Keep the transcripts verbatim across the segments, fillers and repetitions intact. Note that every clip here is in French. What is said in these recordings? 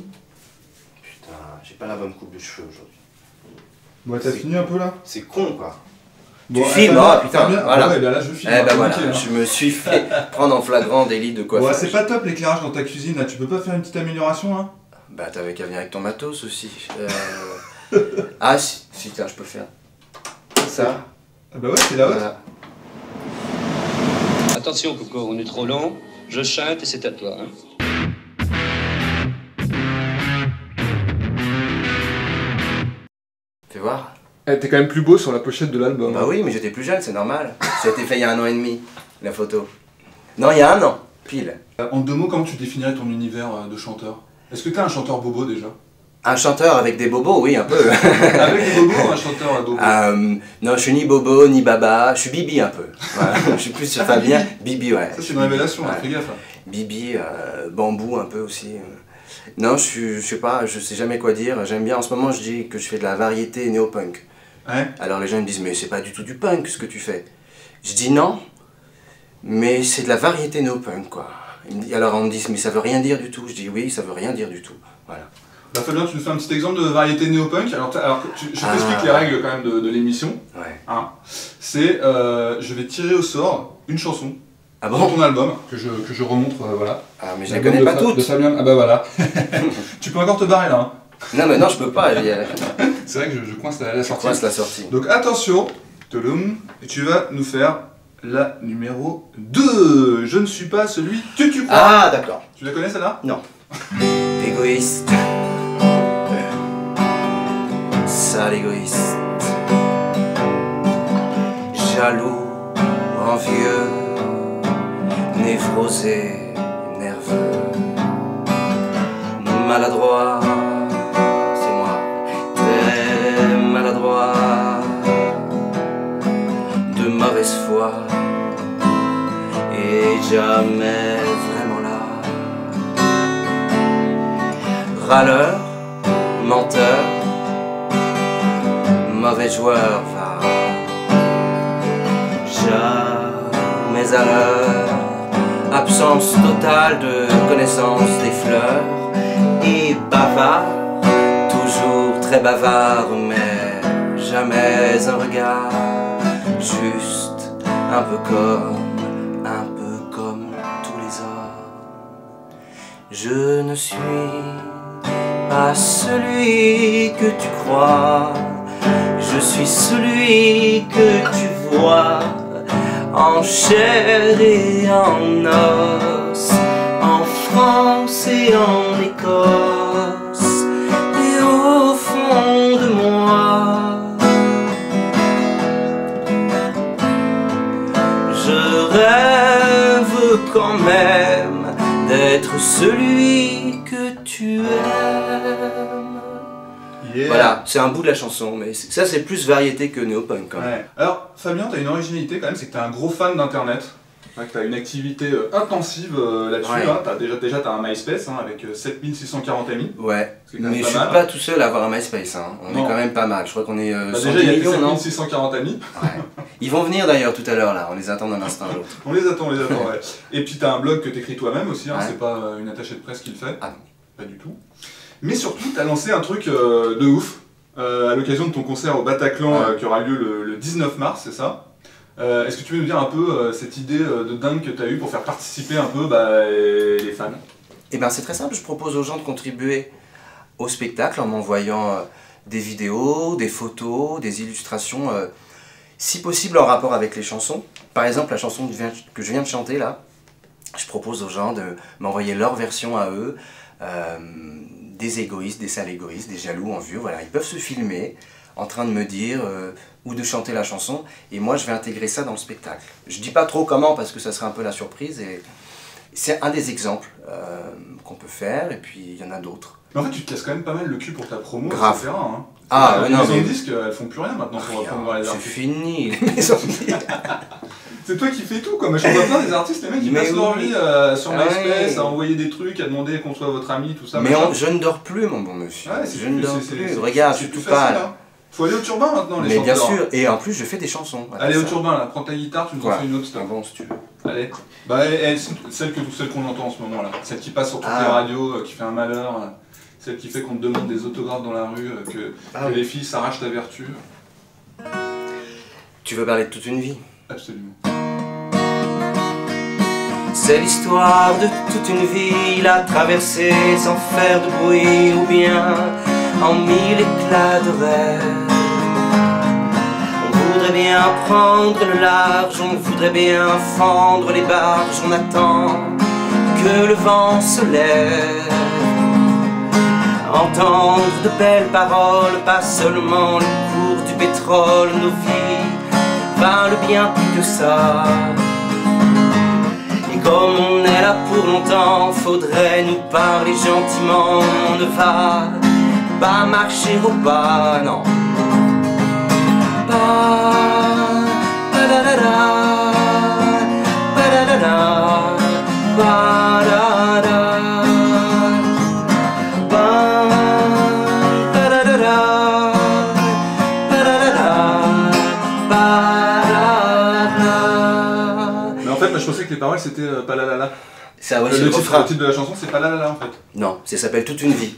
Putain, j'ai pas la bonne coupe de cheveux aujourd'hui. Bon, t'as fini un peu là? C'est con, quoi. Tu bon, filmes, ah oh, putain, bien. Voilà. Ah ouais, ben là, je filme. Eh ben voilà, hein. Je me suis fait prendre en flagrant délit de coiffeur. Bon, c'est pas top l'éclairage dans ta cuisine, là. Tu peux pas faire une petite amélioration, hein? Bah, t'avais qu'à venir avec ton matos aussi. Euh... ah, si, si, tiens, je peux faire. Ça. Ah bah ouais, c'est la haute. Voilà. Attention, Coco, on est trop long. Je chante et c'est à toi, hein. Fais voir. Eh, t'es quand même plus beau sur la pochette de l'album. Bah oui, mais j'étais plus jeune, c'est normal. Ça a été fait il y a un an et demi, la photo. Non, il y a un an, pile. En deux mots, comment tu définirais ton univers de chanteur? Est-ce que t'es un chanteur bobo déjà? Un chanteur avec des bobos, oui, un peu. Avec des bobos ou un chanteur à bobo? euh, Non, je suis ni bobo, ni baba, je suis bibi un peu. Voilà. Je suis plus sur Fabien, ah, bibi. bibi, ouais. Ça, c'est une révélation, fais gaffe. Bibi, euh, bambou un peu aussi. Non, je, suis, je sais pas, je sais jamais quoi dire. J'aime bien, en ce moment, je dis que je fais de la variété néo-punk. Ouais. Alors les gens me disent, mais c'est pas du tout du punk ce que tu fais. Je dis non, mais c'est de la variété néo-punk, quoi. Alors on me dit, mais ça veut rien dire du tout. Je dis oui, ça veut rien dire du tout. Voilà. Bah Fabien, tu nous fais un petit exemple de variété néo-punk. Alors, alors tu, je ah. t'explique les règles quand même de, de l'émission. Ouais. Hein. C'est, euh, je vais tirer au sort une chanson. Ah bon? Dans ton album, que je, que je remontre, euh, voilà. Ah mais je la connais pas toutes. De Fabien, ah bah voilà. Tu peux encore te barrer là, hein. Non mais non, je peux pas. C'est vrai que je, je coince la, la sortie. Je coince la sortie. Donc attention, Touloum, et tu vas nous faire la numéro deux. Je ne suis pas celui que tu crois. Ah d'accord. Tu la connais celle-là? Non. Égoïste. Sale égoïste. Jaloux, envieux, névrosé, nerveux, maladroit. Foi et jamais vraiment là, râleur, menteur, mauvais joueur, va jamais à l'heure, absence totale de connaissance des fleurs et bavard, toujours très bavard, mais jamais un regard juste. Un peu comme, un peu comme tous les hommes. Je ne suis pas celui que tu crois. Je suis celui que tu vois, en chair et en os, en France et en Écosse, et au fond de moi. Quand même d'être celui que tu aimes. Yeah. Voilà, c'est un bout de la chanson, mais ça c'est plus variété que néo-punk quand même. Ouais. Alors Fabien, t'as une originalité quand même, c'est que t'es un gros fan d'internet, hein, que t'as une activité euh, intensive euh, là-dessus, ouais. Hein, déjà, déjà t'as un MySpace hein, avec euh, sept mille six cent quarante amis. Ouais, mais je suis mal. Pas tout seul à avoir un MySpace, hein. On non. est quand même pas mal, je crois qu'on est euh, bah, déjà, il y a millions, sept mille six cent quarante amis. Ouais. Ils vont venir d'ailleurs tout à l'heure là, on les attend d'un instant à l'autre. On les attend, on les attend, ouais. Et puis t'as un blog que t'écris toi-même aussi, hein, ouais. C'est pas euh, une attachée de presse qui le fait. Ah non. Pas du tout. Mais surtout, t'as lancé un truc euh, de ouf, euh, à l'occasion de ton concert au Bataclan ah. euh, qui aura lieu le, le dix-neuf mars, c'est ça? euh, Est-ce que tu peux nous dire un peu euh, cette idée euh, de dingue que t'as eue pour faire participer un peu bah, les fans? Eh ben c'est très simple, je propose aux gens de contribuer au spectacle en m'envoyant euh, des vidéos, des photos, des illustrations... Euh, si possible en rapport avec les chansons. Par exemple, la chanson que je viens de chanter là, je propose aux gens de m'envoyer leur version à eux, euh, des égoïstes, des sales égoïstes, des jaloux, envieux, voilà. Ils peuvent se filmer en train de me dire euh, ou de chanter la chanson, et moi je vais intégrer ça dans le spectacle. Je dis pas trop comment parce que ça serait un peu la surprise, et c'est un des exemples euh, qu'on peut faire, et puis il y en a d'autres. Mais en fait, tu te casses quand même pas mal le cul pour ta promo, grave. et cetera. Hein. Ah, ouais, les maisons mais... de disques, elles font plus rien maintenant pour reprendre les artistes. C'est fini, les maisons de disques. C'est toi qui fais tout, quoi. Mais je vois plein des artistes, les mecs, ils passent oui. leur vie euh, sur MySpace, ouais. à envoyer des trucs, à demander qu'on soit votre ami, tout ça. Mais on... je ne dors plus, mon bon monsieur. Ouais, je ne dors plus. Regarde, je suis tout pâle. Hein. Faut aller au Turbin maintenant, les gens. Mais bien sûr, et en plus, je fais des chansons. Allez au Turbin, là, prends ta guitare, tu nous en fais une autre, c'est bon, si tu veux. Allez. Bah, celle qu'on entend en ce moment, là. Celle qui passe sur toutes les radios, qui fait un malheur. Celle qui fait qu'on te demande des autographes dans la rue, que, ah, que oui. les filles s'arrachent ta vertu. Tu veux parler de toute une vie? Absolument. C'est l'histoire de toute une ville à traverser sans faire de bruit ou bien en mille éclats de rêve. On voudrait bien prendre le large, on voudrait bien fendre les barges, on attend que le vent se lève. Entendre de belles paroles, pas seulement le cours du pétrole, nos vies valent bien plus que ça. Et comme on est là pour longtemps, faudrait nous parler gentiment, on ne va pas marcher au pas, non. Pas, pas da da da, pas da da da, pas da da. Je pensais que les paroles c'était euh, pas la la la. Ça, ouais, le, le, titre, le titre de la chanson c'est pas la la la en fait. Non, ça s'appelle toute une vie.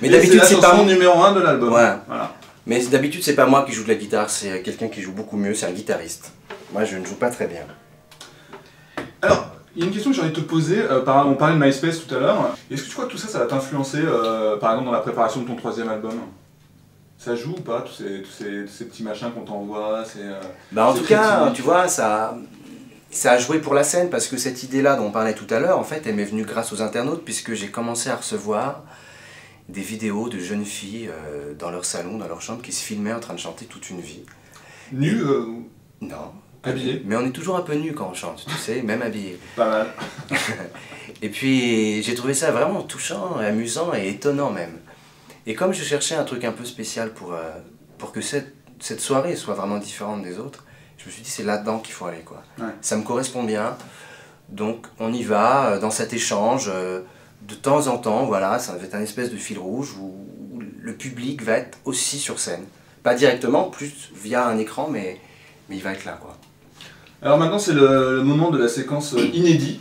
Mais d'habitude c'est pas mon numéro un de l'album. Ouais. Voilà. Mais d'habitude c'est pas moi qui joue de la guitare, c'est quelqu'un qui joue beaucoup mieux, c'est un guitariste. Moi je ne joue pas très bien. Alors, il y a une question que j'ai envie de te poser, euh, par, on parlait de MySpace tout à l'heure. Est-ce que tu crois que tout ça ça va t'influencer euh, par exemple dans la préparation de ton troisième album? Ça joue ou pas tous ces, tous ces, tous ces petits machins qu'on t'envoie ces, euh, Bah en tout cas, tu vois, ça... Ça a joué pour la scène parce que cette idée-là dont on parlait tout à l'heure, en fait, elle m'est venue grâce aux internautes puisque j'ai commencé à recevoir des vidéos de jeunes filles euh, dans leur salon, dans leur chambre, qui se filmaient en train de chanter toute une vie. Nues euh... Non. Habillées. Mais on est toujours un peu nus quand on chante, tu sais, même habillés. Pas mal. Et puis, j'ai trouvé ça vraiment touchant, amusant et étonnant même. Et comme je cherchais un truc un peu spécial pour, euh, pour que cette, cette soirée soit vraiment différente des autres, je me suis dit, c'est là-dedans qu'il faut aller, quoi. Ouais. Ça me correspond bien, donc on y va, dans cet échange, de temps en temps, voilà, ça va être un espèce de fil rouge où le public va être aussi sur scène. Pas directement, plus via un écran, mais, mais il va être là, quoi. Alors maintenant, c'est le, le moment de la séquence inédite.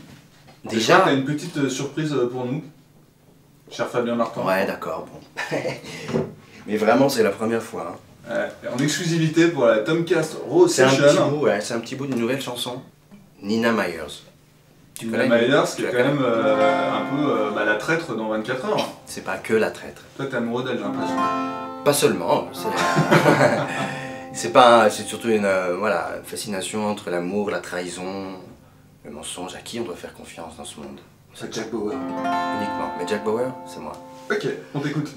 Déjà, tu as une petite surprise pour nous, cher Fabien Martin. Ouais, d'accord, bon. Mais vraiment, c'est la première fois, hein. En exclusivité pour la TomCast Rose. C'est un petit bout, ouais, c'est un petit bout d'une nouvelle chanson. Nina Myers. Tu Nina Myers qui est quand même euh, un peu euh, bah, la traître dans vingt-quatre heures. C'est pas que la traître. Toi t'es amoureux d'elle, j'ai l'impression. Pas seulement. C'est pas, c'est surtout une euh, voilà, fascination entre l'amour, la trahison, le mensonge. À qui on doit faire confiance dans ce monde? C'est Jack Bauer. Uniquement. Mais Jack Bauer, c'est moi. Ok, on t'écoute.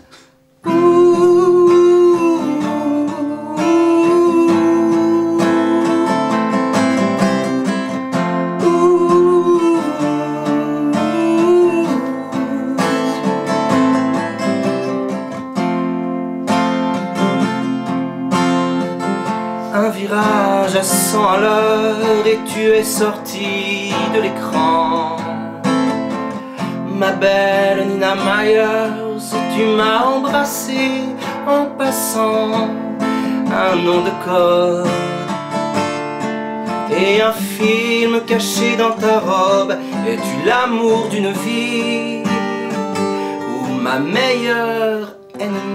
Cent à l'heure et tu es sorti de l'écran. Ma belle Nina Myers, tu m'as embrassé en passant. Un nom de code et un film caché dans ta robe. Es-tu l'amour d'une vie ou ma meilleure ennemie?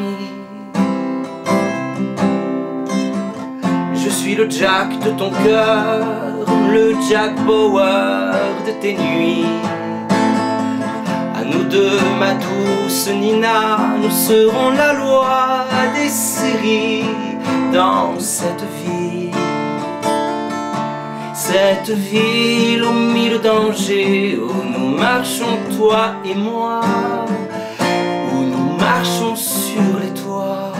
Je suis le Jack de ton cœur, le Jack Bauer de tes nuits. À nous deux, ma douce Nina, nous serons la loi des séries dans cette ville. Cette ville aux mille dangers où nous marchons, toi et moi, où nous marchons sur les toits.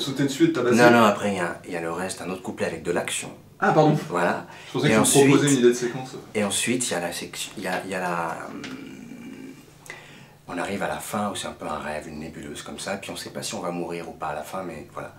Sauter dessus et de tabasser. Non, non, après il y, y a le reste, un autre couplet avec de l'action. Ah, pardon. Voilà. Je pensais que vous me proposiez une idée de séquence. Et ensuite, il y a la section... Il y a, y a la... On arrive à la fin où c'est un peu un rêve, une nébuleuse comme ça, puis on ne sait pas si on va mourir ou pas à la fin, mais voilà.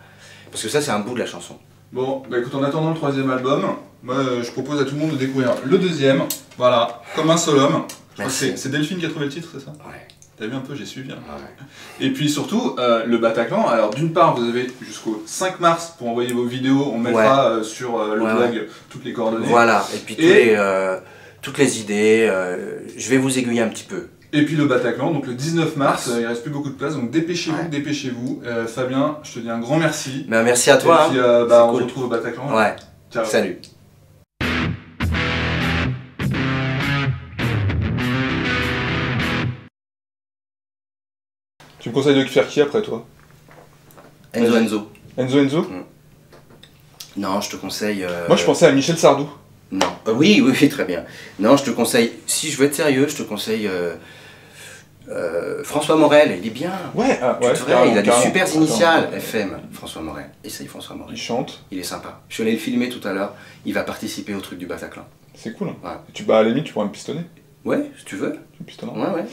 Parce que ça, c'est un bout de la chanson. Bon, bah écoute, en attendant le troisième album, moi, euh, je propose à tout le monde de découvrir le deuxième, voilà, Comme un seul homme. C'est Delphine qui a trouvé le titre, c'est ça? Ouais. T'as vu un peu, j'ai suivi. Hein. Ouais. Et puis surtout, euh, le Bataclan, alors d'une part, vous avez jusqu'au cinq mars pour envoyer vos vidéos, on mettra ouais. euh, sur euh, le ouais, blog ouais. toutes les coordonnées. Voilà, et puis et... Tous les, euh, toutes les idées, euh, je vais vous aiguiller un petit peu. Et puis le Bataclan, donc le dix-neuf mars, euh, il ne reste plus beaucoup de place, donc dépêchez-vous, ouais. dépêchez-vous. Euh, Fabien, je te dis un grand merci. Ben, merci à toi. Et puis euh, bah, on se cool. retrouve au Bataclan. Ouais. Ciao. Salut. Tu me conseilles de faire qui après toi? Enzo Enzo. Enzo Enzo mmh. Non, je te conseille... Euh... Moi je pensais à Michel Sardou. Non, euh, oui, oui, oui, très bien. Non, je te conseille, si je veux être sérieux, je te conseille... Euh... Euh, François Morel, il est bien. Ouais, ah, ouais vrai, carrément, il a des super initiales. Attends. F M, François Morel. Essaye François Morel. Il chante. Il est sympa. Je suis allé le filmer tout à l'heure. Il va participer au truc du Bataclan. C'est cool. Hein. Ouais. Tu, bah, à la limite, tu pourras me pistonner. Ouais, si tu veux. Tu me pistonneras. Ouais, ouais.